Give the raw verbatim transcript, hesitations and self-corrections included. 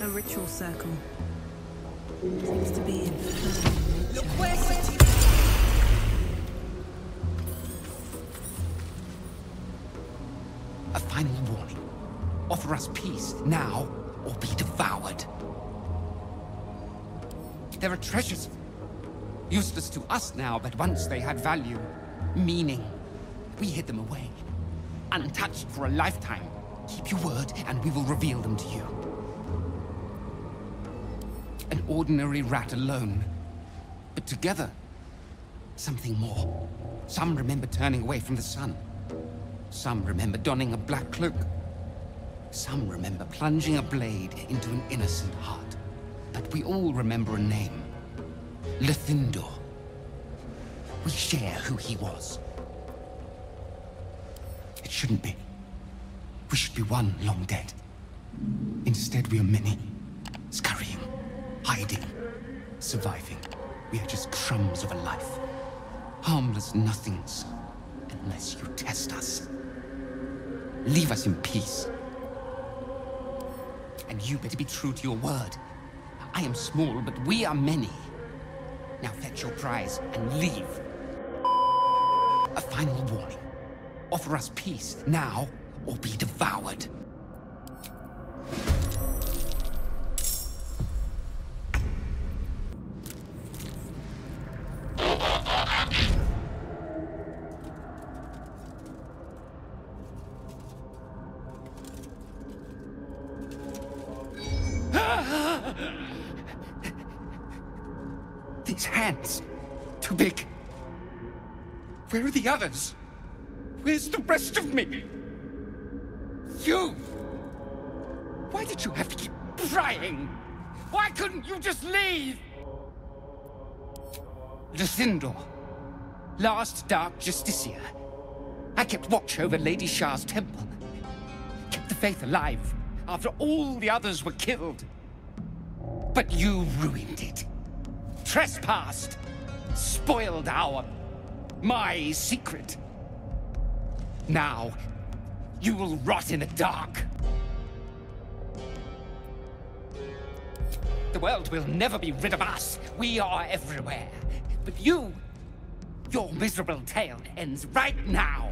a ritual circle. It seems to be in nature. A final warning. Offer us peace now, or be devoured. There are treasures. Useless to us now, but once they had value, meaning. We hid them away. Untouched for a lifetime. Keep your word, and we will reveal them to you. An ordinary rat alone. But together, something more. Some remember turning away from the sun. Some remember donning a black cloak. Some remember plunging a blade into an innocent heart. But we all remember a name. Lyrthindor. We share who he was. It shouldn't be. We should be one long dead. Instead, we are many. Scurrying, hiding, surviving. We are just crumbs of a life. Harmless nothings, unless you test us. Leave us in peace. And you better be true to your word. I am small, but we are many. Now fetch your prize and leave. A final warning. Offer us peace now, or be devoured. These hands, too big. Where are the others? Where's the rest of me? You! Why did you have to keep prying? Why couldn't you just leave? Lyrthindor, last dark justicia. I kept watch over Lady Shah's temple. Kept the faith alive after all the others were killed. But you ruined it. Trespassed. Spoiled our... my secret. Now, you will rot in the dark. The world will never be rid of us. We are everywhere. But you, your miserable tale ends right now.